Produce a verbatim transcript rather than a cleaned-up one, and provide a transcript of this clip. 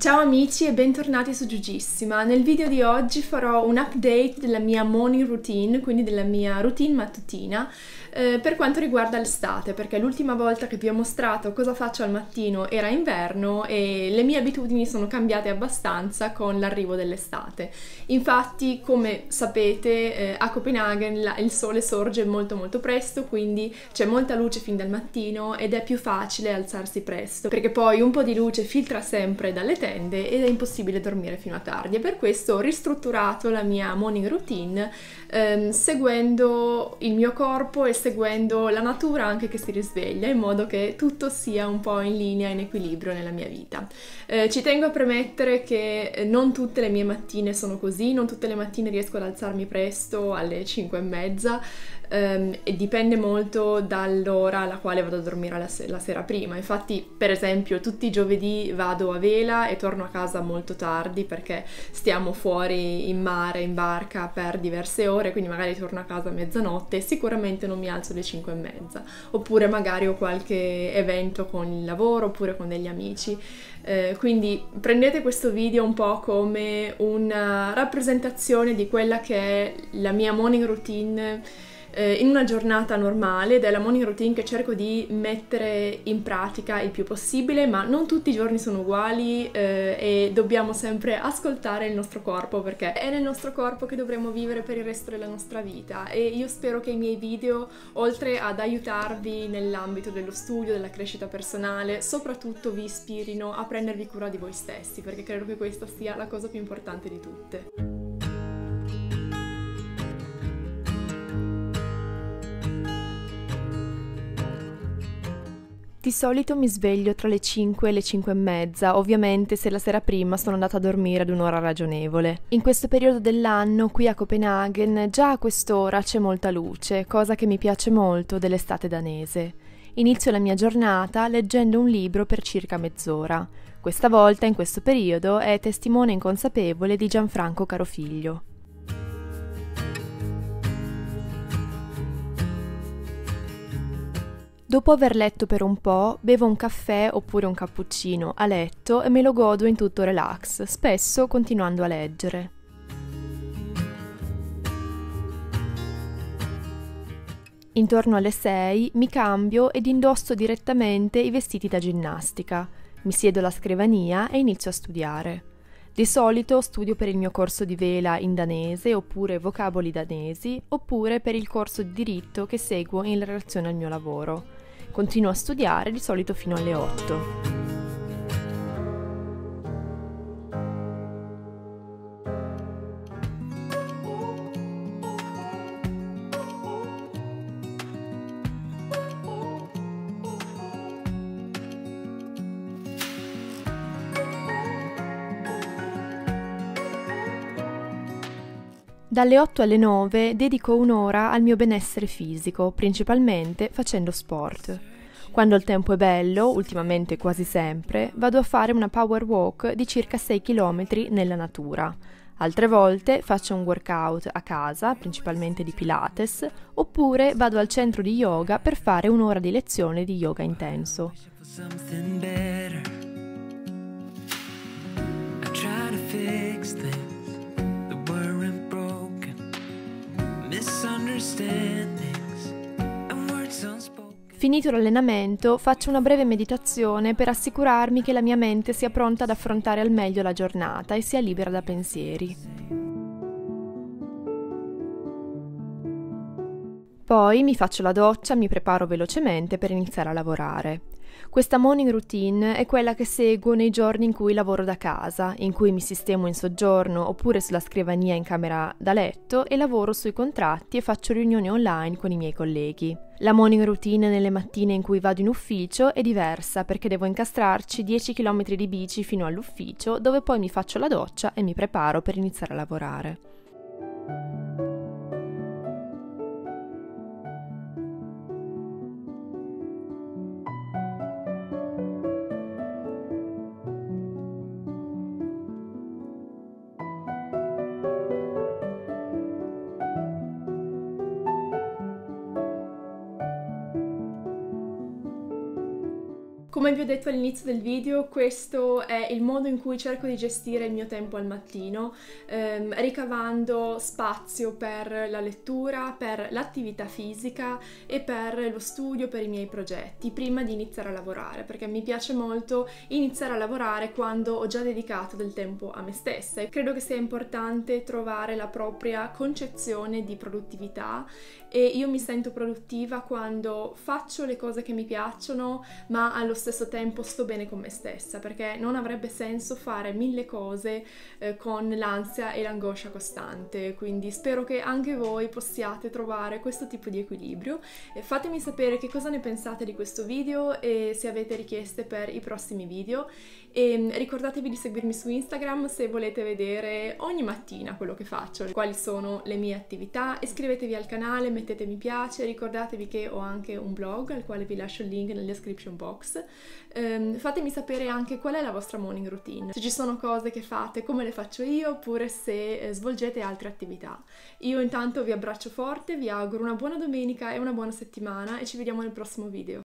Ciao amici e bentornati su Giugissima. Nel video di oggi farò un update della mia morning routine, quindi della mia routine mattutina eh, per quanto riguarda l'estate, perché l'ultima volta che vi ho mostrato cosa faccio al mattino era inverno e le mie abitudini sono cambiate abbastanza con l'arrivo dell'estate. Infatti, come sapete, eh, a Copenhagen la, il sole sorge molto molto presto, quindi c'è molta luce fin dal mattino ed è più facile alzarsi presto, perché poi un po' di luce filtra sempre dalle tende ed è impossibile dormire fino a tardi, e per questo ho ristrutturato la mia morning routine ehm, seguendo il mio corpo e seguendo la natura anche che si risveglia, in modo che tutto sia un po' in linea, in equilibrio nella mia vita. Eh, ci tengo a premettere che non tutte le mie mattine sono così, non tutte le mattine riesco ad alzarmi presto alle cinque e mezza, ehm, e dipende molto dall'ora alla quale vado a dormire la, se la sera prima. Infatti, per esempio, tutti i giovedì vado a vela e torno a casa molto tardi, perché stiamo fuori in mare, in barca, per diverse ore, quindi magari torno a casa a mezzanotte e sicuramente non mi alzo alle cinque e mezza, oppure magari ho qualche evento con il lavoro oppure con degli amici. Eh, quindi prendete questo video un po' come una rappresentazione di quella che è la mia morning routine in una giornata normale, ed è la morning routine che cerco di mettere in pratica il più possibile, ma non tutti i giorni sono uguali eh, e dobbiamo sempre ascoltare il nostro corpo, perché è nel nostro corpo che dovremo vivere per il resto della nostra vita. E io spero che i miei video, oltre ad aiutarvi nell'ambito dello studio, della crescita personale, soprattutto vi ispirino a prendervi cura di voi stessi, perché credo che questa sia la cosa più importante di tutte. Di solito mi sveglio tra le cinque e le cinque e mezza, ovviamente se la sera prima sono andata a dormire ad un'ora ragionevole. In questo periodo dell'anno, qui a Copenaghen, già a quest'ora c'è molta luce, cosa che mi piace molto dell'estate danese. Inizio la mia giornata leggendo un libro per circa mezz'ora. Questa volta, in questo periodo, è Testimone inconsapevole di Gianfranco Carofiglio. Dopo aver letto per un po', bevo un caffè oppure un cappuccino a letto e me lo godo in tutto relax, spesso continuando a leggere. Intorno alle sei mi cambio ed indosso direttamente i vestiti da ginnastica. Mi siedo alla scrivania e inizio a studiare. Di solito studio per il mio corso di vela in danese, oppure vocaboli danesi, oppure per il corso di diritto che seguo in relazione al mio lavoro. Continuo a studiare di solito fino alle otto. Dalle otto alle nove dedico un'ora al mio benessere fisico, principalmente facendo sport. Quando il tempo è bello, ultimamente quasi sempre, vado a fare una power walk di circa sei chilometri nella natura. Altre volte faccio un workout a casa, principalmente di Pilates, oppure vado al centro di yoga per fare un'ora di lezione di yoga intenso. Finito l'allenamento, faccio una breve meditazione per assicurarmi che la mia mente sia pronta ad affrontare al meglio la giornata e sia libera da pensieri. Poi mi faccio la doccia, mi preparo velocemente per iniziare a lavorare. Questa morning routine è quella che seguo nei giorni in cui lavoro da casa, in cui mi sistemo in soggiorno oppure sulla scrivania in camera da letto e lavoro sui contratti e faccio riunioni online con i miei colleghi. La morning routine nelle mattine in cui vado in ufficio è diversa, perché devo incastrarci dieci chilometri di bici fino all'ufficio, dove poi mi faccio la doccia e mi preparo per iniziare a lavorare. Come vi ho detto all'inizio del video, questo è il modo in cui cerco di gestire il mio tempo al mattino, ehm, ricavando spazio per la lettura, per l'attività fisica e per lo studio, per i miei progetti, prima di iniziare a lavorare, perché mi piace molto iniziare a lavorare quando ho già dedicato del tempo a me stessa. E credo che sia importante trovare la propria concezione di produttività, e io mi sento produttiva quando faccio le cose che mi piacciono, ma allo stesso tempo sto bene con me stessa, perché non avrebbe senso fare mille cose eh, con l'ansia e l'angoscia costante. Quindi spero che anche voi possiate trovare questo tipo di equilibrio. E fatemi sapere che cosa ne pensate di questo video e se avete richieste per i prossimi video, e ricordatevi di seguirmi su Instagram se volete vedere ogni mattina quello che faccio, quali sono le mie attività. Iscrivetevi al canale, mettete mi piace, ricordatevi che ho anche un blog al quale vi lascio il link nella description box. Um, fatemi sapere anche qual è la vostra morning routine, se ci sono cose che fate come le faccio io, oppure se eh, svolgete altre attività. Io intanto vi abbraccio forte, vi auguro una buona domenica e una buona settimana, e ci vediamo nel prossimo video.